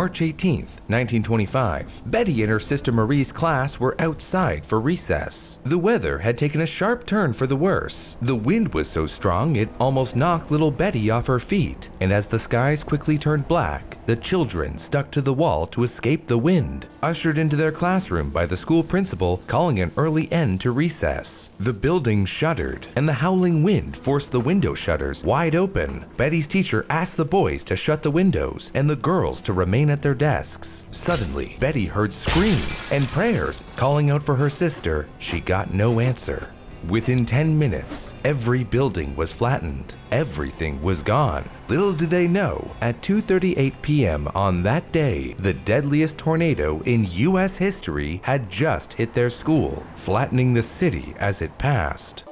March 18, 1925, Betty and her sister Marie's class were outside for recess. The weather had taken a sharp turn for the worse. The wind was so strong it almost knocked little Betty off her feet, and as the skies quickly turned black, the children stuck to the wall to escape the wind, ushered into their classroom by the school principal calling an early end to recess. The building shuddered, and the howling wind forced the window shutters wide open. Betty's teacher asked the boys to shut the windows and the girls to remain at their desks. Suddenly, Betty heard screams and prayers calling out for her sister. She got no answer. Within 10 minutes, every building was flattened. Everything was gone. Little did they know, at 2:38 p.m. on that day, the deadliest tornado in U.S. history had just hit their school, flattening the city as it passed.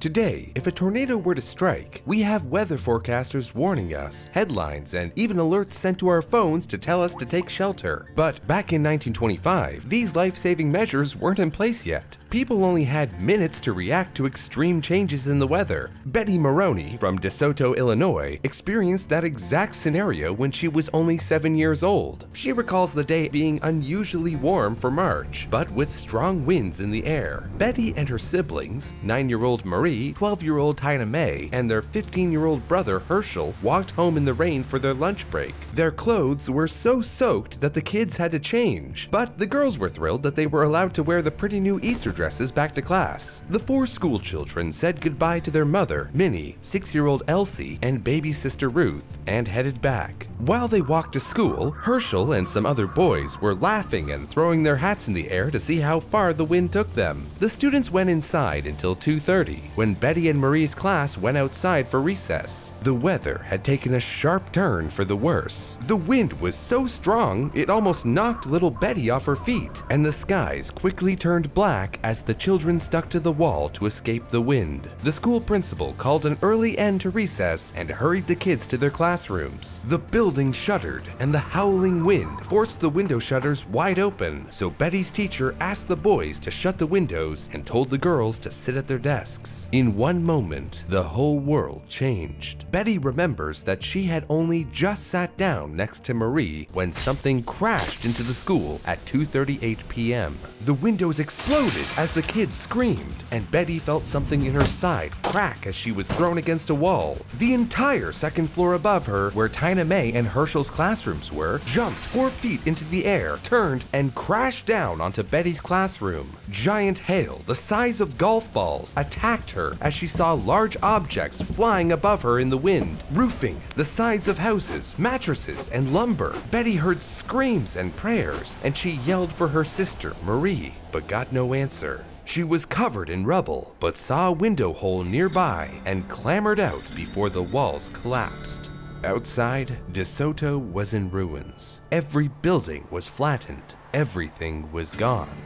Today, if a tornado were to strike, we have weather forecasters warning us, headlines, and even alerts sent to our phones to tell us to take shelter. But back in 1925, these life-saving measures weren't in place yet. People only had minutes to react to extreme changes in the weather. Betty Moroni from DeSoto, Illinois, experienced that exact scenario when she was only 7 years old. She recalls the day being unusually warm for March, but with strong winds in the air. Betty and her siblings, 9-year-old Marie, 12-year-old Tina Mae, and their 15-year-old brother Herschel walked home in the rain for their lunch break. Their clothes were so soaked that the kids had to change, but the girls were thrilled that they were allowed to wear the pretty new Easter dress back to class. The 4 school children said goodbye to their mother, Minnie, 6-year-old Elsie, and baby sister Ruth, and headed back. While they walked to school, Herschel and some other boys were laughing and throwing their hats in the air to see how far the wind took them. The students went inside until 2:30, when Betty and Marie's class went outside for recess. The weather had taken a sharp turn for the worse. The wind was so strong it almost knocked little Betty off her feet, and the skies quickly turned black as the children stuck to the wall to escape the wind. The school principal called an early end to recess and hurried the kids to their classrooms. The building shuddered, and the howling wind forced the window shutters wide open, so Betty's teacher asked the boys to shut the windows and told the girls to sit at their desks. In one moment, the whole world changed. Betty remembers that she had only just sat down next to Marie when something crashed into the school at 2:38 p.m. The windows exploded as the kids screamed, and Betty felt something in her side crack as she was thrown against a wall. The entire second floor above her, where Tina Mae and Herschel's classrooms were, jumped 4 feet into the air, turned, and crashed down onto Betty's classroom. Giant hail the size of golf balls attacked her as she saw large objects flying above her in the wind, roofing, the sides of houses, mattresses, and lumber. Betty heard screams and prayers, and she yelled for her sister, Marie, but got no answer. She was covered in rubble, but saw a window hole nearby and clambered out before the walls collapsed. Outside, DeSoto was in ruins. Every building was flattened. Everything was gone.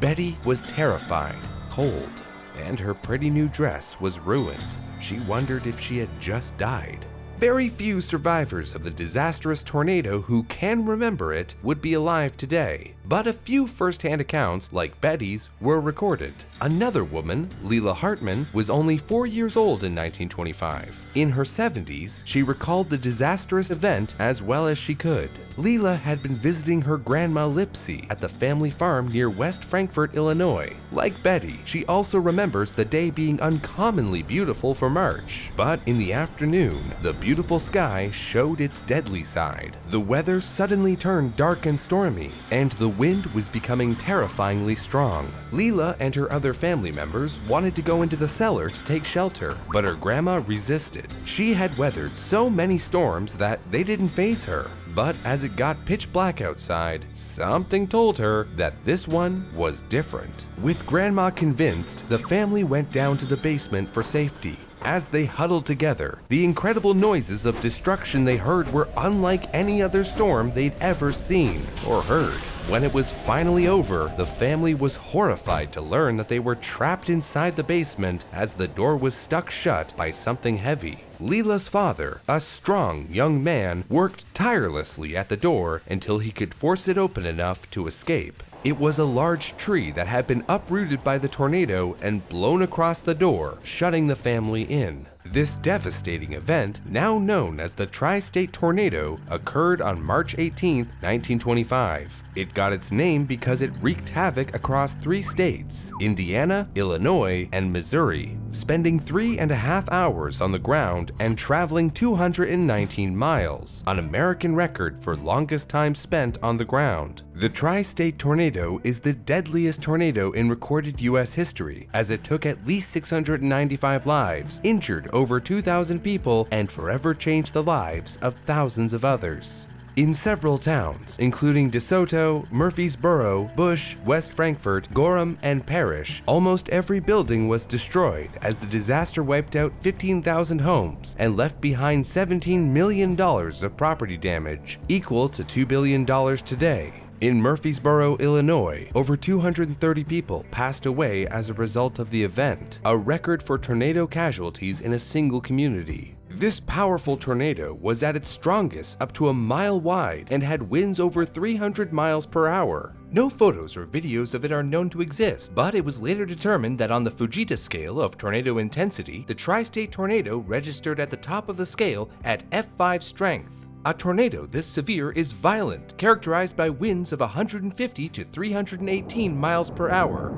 Betty was terrified, cold, and her pretty new dress was ruined. She wondered if she had just died. Very few survivors of the disastrous tornado who can remember it would be alive today, but a few first-hand accounts, like Betty's, were recorded. Another woman, Lela Hartmann, was only 4 years old in 1925. In her 70s, she recalled the disastrous event as well as she could. Lela had been visiting her grandma Lipsy at the family farm near West Frankfort, Illinois. Like Betty, she also remembers the day being uncommonly beautiful for March, but in the afternoon, the beautiful sky showed its deadly side. The weather suddenly turned dark and stormy, and the wind was becoming terrifyingly strong. Lela and her other family members wanted to go into the cellar to take shelter, but her grandma resisted. She had weathered so many storms that they didn't faze her. But as it got pitch black outside, something told her that this one was different. With Grandma convinced, the family went down to the basement for safety. as they huddled together. The incredible noises of destruction they heard were unlike any other storm they'd ever seen or heard. When it was finally over, the family was horrified to learn that they were trapped inside the basement as the door was stuck shut by something heavy. Lela's father, a strong young man, worked tirelessly at the door until he could force it open enough to escape. It was a large tree that had been uprooted by the tornado and blown across the door, shutting the family in. This devastating event, now known as the Tri-State Tornado, occurred on March 18, 1925. It got its name because it wreaked havoc across 3 states, Indiana, Illinois, and Missouri, spending 3.5 hours on the ground and traveling 219 miles, an American record for longest time spent on the ground. The Tri-State Tornado is the deadliest tornado in recorded U.S. history, as it took at least 695 lives, injured over 2,000 people, and forever changed the lives of thousands of others. In several towns, including DeSoto, Murphysboro, Bush, West Frankfort, Gorham, and Parrish, almost every building was destroyed as the disaster wiped out 15,000 homes and left behind $17 million of property damage, equal to $2 billion today. In Murphysboro, Illinois, over 230 people passed away as a result of the event, a record for tornado casualties in a single community. This powerful tornado was at its strongest up to a mile wide and had winds over 300 miles per hour. No photos or videos of it are known to exist, but it was later determined that on the Fujita scale of tornado intensity, the Tri-State Tornado registered at the top of the scale at F5 strength. A tornado this severe is violent, characterized by winds of 150 to 318 miles per hour.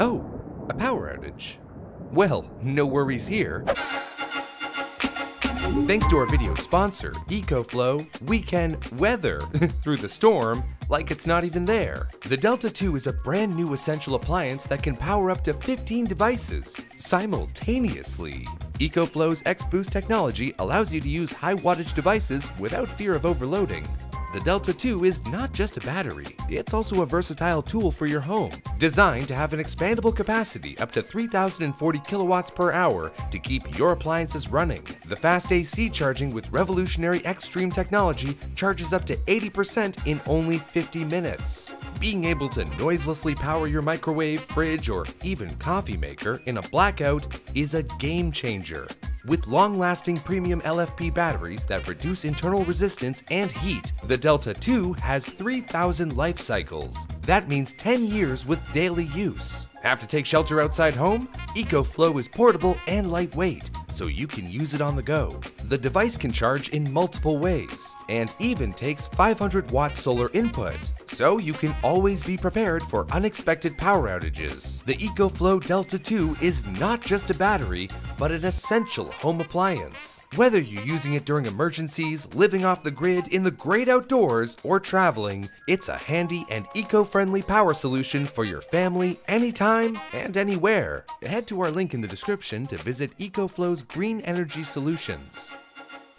Oh, a power outage. Well, no worries here. Thanks to our video sponsor, EcoFlow, we can weather through the storm like it's not even there. The Delta 2 is a brand new essential appliance that can power up to 15 devices simultaneously. EcoFlow's X-Boost technology allows you to use high wattage devices without fear of overloading. The Delta 2 is not just a battery, it's also a versatile tool for your home, designed to have an expandable capacity up to 3,040 kilowatts per hour to keep your appliances running. The fast AC charging with revolutionary Xtreme technology charges up to 80% in only 50 minutes. Being able to noiselessly power your microwave, fridge, or even coffee maker in a blackout is a game changer. With long-lasting premium LFP batteries that reduce internal resistance and heat, the Delta 2 has 3,000 life cycles. That means 10 years with daily use. Have to take shelter outside home? EcoFlow is portable and lightweight, so you can use it on the go. The device can charge in multiple ways, and even takes 500 watt solar input, so you can always be prepared for unexpected power outages. The EcoFlow Delta 2 is not just a battery, but an essential home appliance. Whether you're using it during emergencies, living off the grid, in the great outdoors, or traveling, it's a handy and eco-friendly power solution for your family anytime and anywhere. Head to our link in the description to visit EcoFlow's green energy solutions.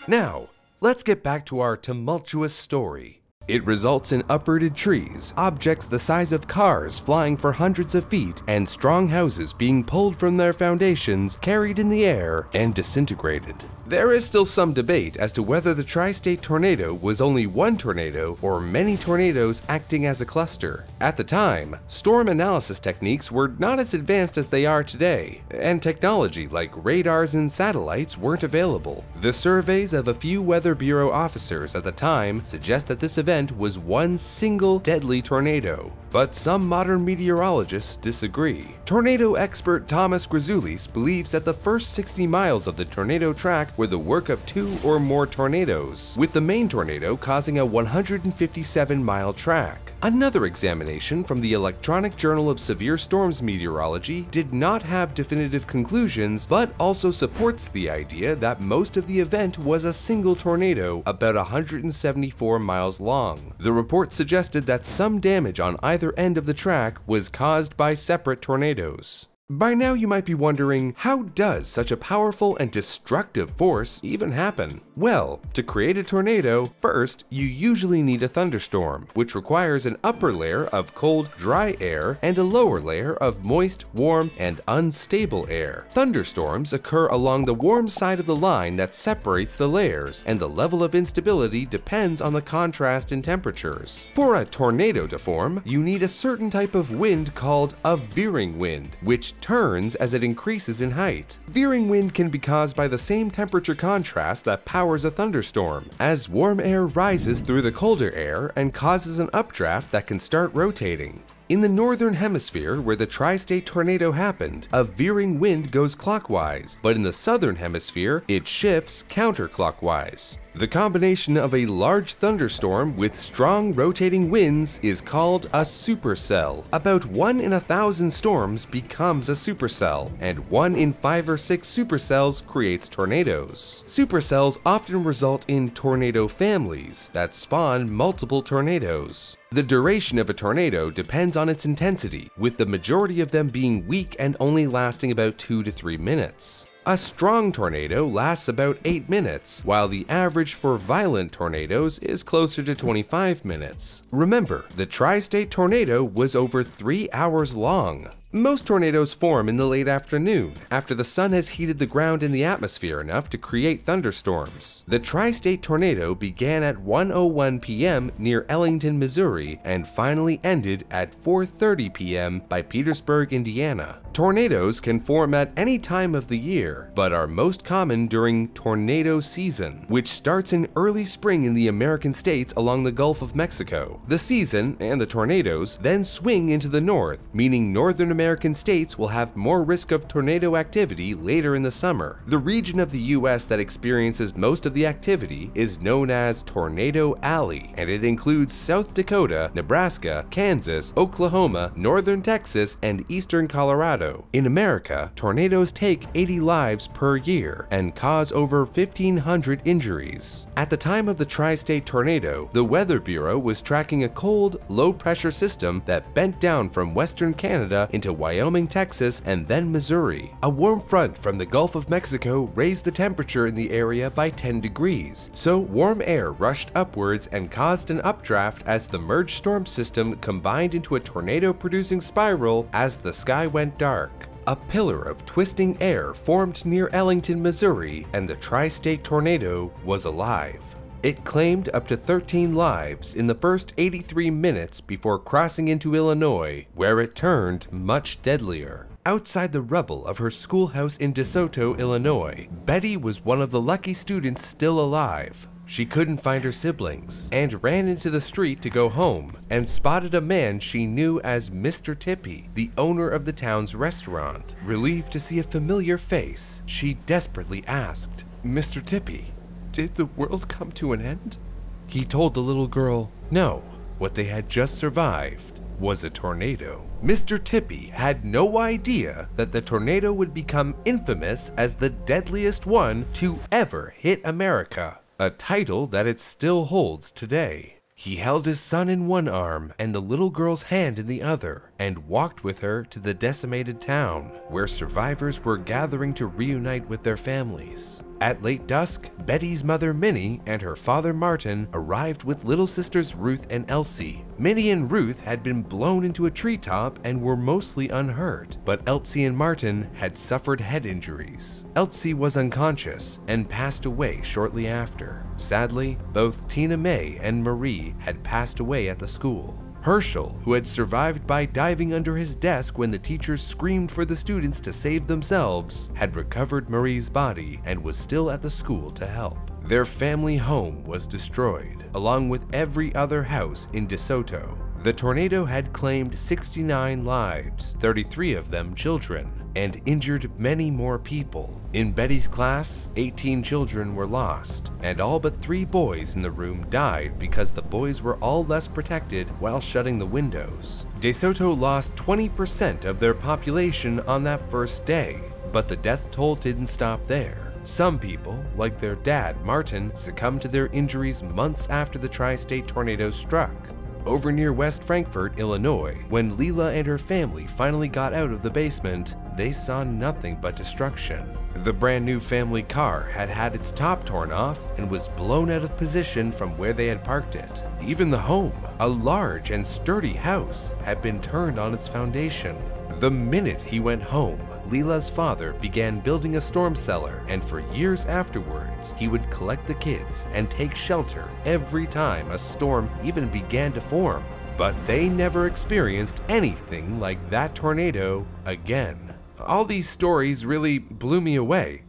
Now, let's get back to our tumultuous story. It results in uprooted trees, objects the size of cars flying for hundreds of feet, and strong houses being pulled from their foundations, carried in the air, and disintegrated. There is still some debate as to whether the Tri-State Tornado was only one tornado or many tornadoes acting as a cluster. At the time, storm analysis techniques were not as advanced as they are today, and technology like radars and satellites weren't available. The surveys of a few Weather Bureau officers at the time suggest that this event was one single deadly tornado, but some modern meteorologists disagree. Tornado expert Thomas Grazulis believes that the first 60 miles of the tornado track were the work of 2 or more tornadoes, with the main tornado causing a 157-mile track. Another examination from the Electronic Journal of Severe Storms Meteorology did not have definitive conclusions, but also supports the idea that most of the event was a single tornado about 174 miles long. The report suggested that some damage on either end of the track was caused by separate tornadoes. By now you might be wondering, how does such a powerful and destructive force even happen? Well, to create a tornado, first you usually need a thunderstorm, which requires an upper layer of cold, dry air and a lower layer of moist, warm, and unstable air. Thunderstorms occur along the warm side of the line that separates the layers, and the level of instability depends on the contrast in temperatures. For a tornado to form, you need a certain type of wind called a veering wind, which turns as it increases in height. Veering wind can be caused by the same temperature contrast that powers a thunderstorm, as warm air rises through the colder air and causes an updraft that can start rotating. In the northern hemisphere, where the Tri-State Tornado happened, a veering wind goes clockwise, but in the southern hemisphere, it shifts counterclockwise. The combination of a large thunderstorm with strong rotating winds is called a supercell. About 1 in 1,000 storms becomes a supercell, and 1 in 5 or 6 supercells creates tornadoes. Supercells often result in tornado families that spawn multiple tornadoes. The duration of a tornado depends on its intensity, with the majority of them being weak and only lasting about 2 to 3 minutes. A strong tornado lasts about 8 minutes, while the average for violent tornadoes is closer to 25 minutes. Remember, the Tri-State Tornado was over 3 hours long. Most tornadoes form in the late afternoon, after the sun has heated the ground in the atmosphere enough to create thunderstorms. The Tri-State Tornado began at 1:01 p.m. near Ellington, Missouri, and finally ended at 4:30 p.m. by Petersburg, Indiana. Tornadoes can form at any time of the year, but are most common during tornado season, which starts in early spring in the American states along the Gulf of Mexico. The season, and the tornadoes, then swing into the north, meaning northern American states will have more risk of tornado activity later in the summer. The region of the US that experiences most of the activity is known as Tornado Alley, and it includes South Dakota, Nebraska, Kansas, Oklahoma, northern Texas, and eastern Colorado. In America, tornadoes take 80 lives per year and cause over 1,500 injuries. At the time of the Tri-State Tornado, the Weather Bureau was tracking a cold, low-pressure system that bent down from western Canada into Wyoming, Texas, and then Missouri. A warm front from the Gulf of Mexico raised the temperature in the area by 10 degrees, so warm air rushed upwards and caused an updraft as the merged storm system combined into a tornado-producing spiral as the sky went dark. A pillar of twisting air formed near Ellington, Missouri, and the Tri-State Tornado was alive. It claimed up to 13 lives in the first 83 minutes before crossing into Illinois, where it turned much deadlier. Outside the rubble of her schoolhouse in DeSoto, Illinois, Betty was one of the lucky students still alive. She couldn't find her siblings and ran into the street to go home and spotted a man she knew as Mr. Tippy, the owner of the town's restaurant. Relieved to see a familiar face, she desperately asked, "Mr. Tippy, did the world come to an end?" He told the little girl, no, what they had just survived was a tornado. Mr. Tippy had no idea that the tornado would become infamous as the deadliest one to ever hit America, a title that it still holds today. He held his son in one arm and the little girl's hand in the other, and walked with her to the decimated town, where survivors were gathering to reunite with their families. At late dusk, Betty's mother Minnie and her father Martin arrived with little sisters Ruth and Elsie. Minnie and Ruth had been blown into a treetop and were mostly unhurt, but Elsie and Martin had suffered head injuries. Elsie was unconscious and passed away shortly after. Sadly, both Tina Mae and Marie had passed away at the school. Herschel, who had survived by diving under his desk when the teachers screamed for the students to save themselves, had recovered Marie's body and was still at the school to help. Their family home was destroyed, along with every other house in DeSoto. The tornado had claimed 69 lives, 33 of them children, and injured many more people. In Betty's class, 18 children were lost, and all but 3 boys in the room died because the boys were all less protected while shutting the windows. DeSoto lost 20% of their population on that first day, but the death toll didn't stop there. Some people, like their dad, Martin, succumbed to their injuries months after the Tri-State Tornado struck. Over near West Frankfort, Illinois, when Lela and her family finally got out of the basement, they saw nothing but destruction. The brand new family car had had its top torn off and was blown out of position from where they had parked it. Even the home, a large and sturdy house, had been turned on its foundation. The minute he went home, Lela's father began building a storm cellar, and for years afterwards, he would collect the kids and take shelter every time a storm even began to form. But they never experienced anything like that tornado again. All these stories really blew me away.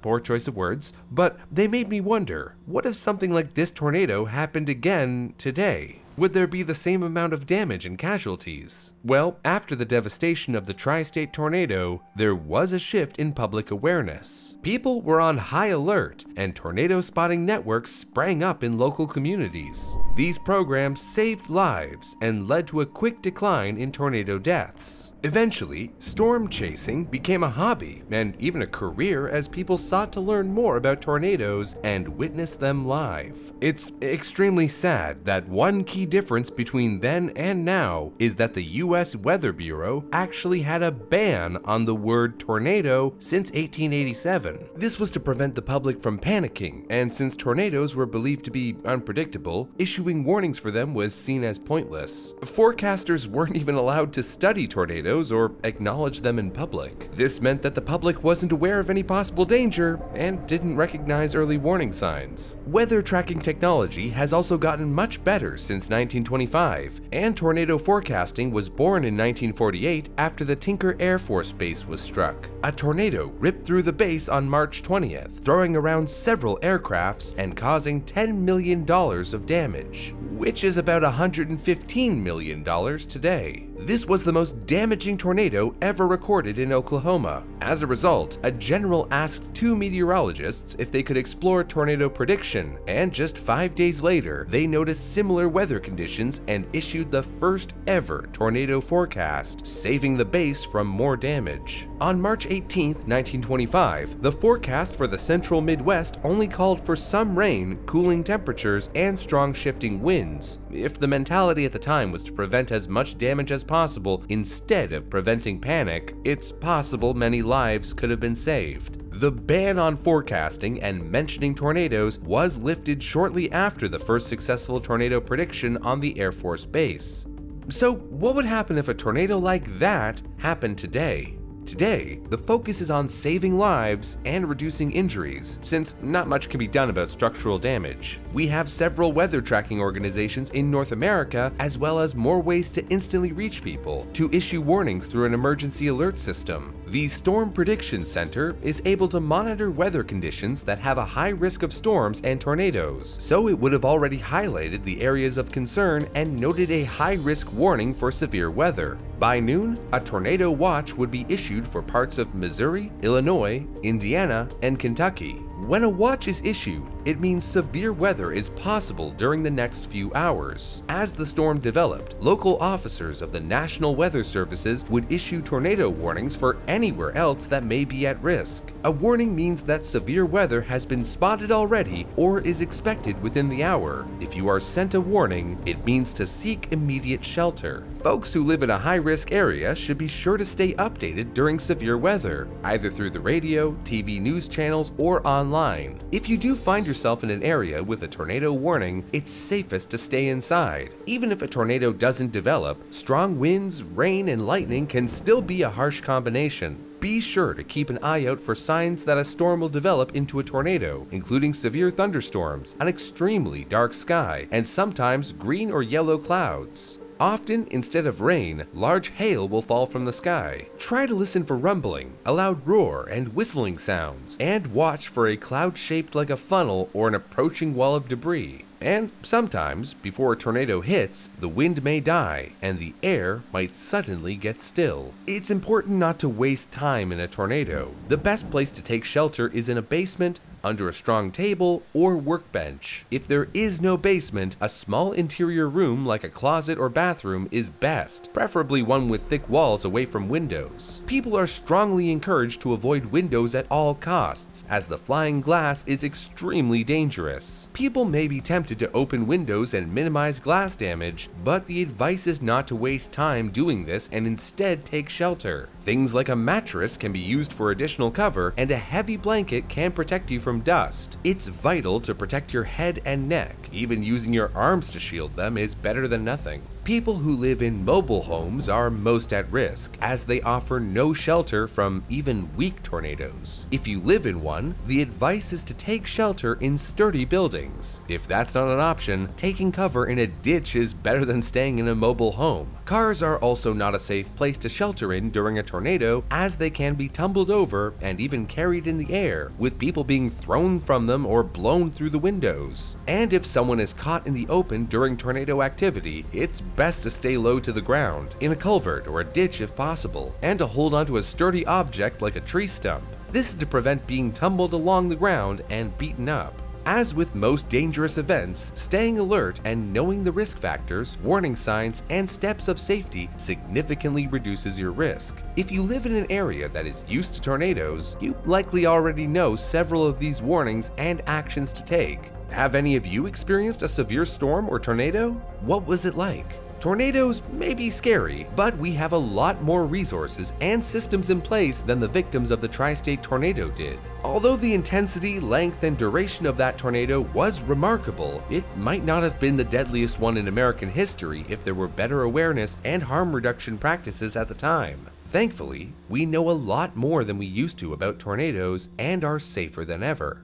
Poor choice of words, but they made me wonder, what if something like this tornado happened again today? Would there be the same amount of damage and casualties? Well, after the devastation of the Tri-State Tornado, there was a shift in public awareness. People were on high alert, and tornado spotting networks sprang up in local communities. These programs saved lives and led to a quick decline in tornado deaths. Eventually, storm chasing became a hobby and even a career as people sought to learn more about tornadoes and witness them live. It's extremely sad that one key difference between then and now is that the US Weather Bureau actually had a ban on the word tornado since 1887. This was to prevent the public from panicking, and since tornadoes were believed to be unpredictable, issuing warnings for them was seen as pointless. Forecasters weren't even allowed to study tornadoes or acknowledge them in public. This meant that the public wasn't aware of any possible danger and didn't recognize early warning signs. Weather tracking technology has also gotten much better since 1925, and tornado forecasting was born in 1948 after the Tinker Air Force Base was struck. A tornado ripped through the base on March 20th, throwing around several aircrafts and causing $10 million of damage, which is about $115 million today. This was the most damaging tornado ever recorded in Oklahoma. As a result, a general asked two meteorologists if they could explore tornado prediction, and just 5 days later, they noticed similar weather conditions and issued the first ever tornado forecast, saving the base from more damage. On March 18, 1925, the forecast for the central Midwest only called for some rain, cooling temperatures, and strong shifting winds, if the mentality at the time was to prevent as much damage as possible instead of preventing panic. It's possible many lives could have been saved. The ban on forecasting and mentioning tornadoes was lifted shortly after the first successful tornado prediction on the Air Force Base. So what would happen if a tornado like that happened today? Today, the focus is on saving lives and reducing injuries, since not much can be done about structural damage. We have several weather tracking organizations in North America, as well as more ways to instantly reach people, to issue warnings through an emergency alert system. The Storm Prediction Center is able to monitor weather conditions that have a high risk of storms and tornadoes, so it would have already highlighted the areas of concern and noted a high-risk warning for severe weather. By noon, a tornado watch would be issued for parts of Missouri, Illinois, Indiana, and Kentucky. When a watch is issued, it means severe weather is possible during the next few hours. As the storm developed, local officers of the National Weather Services would issue tornado warnings for anywhere else that may be at risk. A warning means that severe weather has been spotted already or is expected within the hour. If you are sent a warning, it means to seek immediate shelter. Folks who live in a high-risk area should be sure to stay updated during severe weather, either through the radio, TV news channels, or online. If you do find yourself in an area with a tornado warning, it's safest to stay inside. Even if a tornado doesn't develop, strong winds, rain, and lightning can still be a harsh combination. Be sure to keep an eye out for signs that a storm will develop into a tornado, including severe thunderstorms, an extremely dark sky, and sometimes green or yellow clouds. Often, instead of rain, large hail will fall from the sky. Try to listen for rumbling, a loud roar, and whistling sounds, and watch for a cloud shaped like a funnel or an approaching wall of debris. And sometimes, before a tornado hits, the wind may die, and the air might suddenly get still. It's important not to waste time in a tornado. The best place to take shelter is in a basement, under a strong table or workbench. If there is no basement, a small interior room like a closet or bathroom is best, preferably one with thick walls away from windows. People are strongly encouraged to avoid windows at all costs, as the flying glass is extremely dangerous. People may be tempted to open windows and minimize glass damage, but the advice is not to waste time doing this and instead take shelter. Things like a mattress can be used for additional cover, and a heavy blanket can protect you from dust. It's vital to protect your head and neck. Even using your arms to shield them is better than nothing. People who live in mobile homes are most at risk, as they offer no shelter from even weak tornadoes. If you live in one, the advice is to take shelter in sturdy buildings. If that's not an option, taking cover in a ditch is better than staying in a mobile home. Cars are also not a safe place to shelter in during a tornado, as they can be tumbled over and even carried in the air, with people being thrown from them or blown through the windows. And if someone is caught in the open during tornado activity, it's best to stay low to the ground, in a culvert or a ditch if possible, and to hold onto a sturdy object like a tree stump. This is to prevent being tumbled along the ground and beaten up. As with most dangerous events, staying alert and knowing the risk factors, warning signs, and steps of safety significantly reduces your risk. If you live in an area that is used to tornadoes, you likely already know several of these warnings and actions to take. Have any of you experienced a severe storm or tornado? What was it like? Tornadoes may be scary, but we have a lot more resources and systems in place than the victims of the Tri-State Tornado did. Although the intensity, length, and duration of that tornado was remarkable, it might not have been the deadliest one in American history if there were better awareness and harm reduction practices at the time. Thankfully, we know a lot more than we used to about tornadoes and are safer than ever.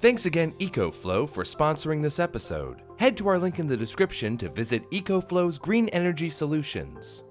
Thanks again, EcoFlow, for sponsoring this episode. Head to our link in the description to visit EcoFlow's green energy solutions.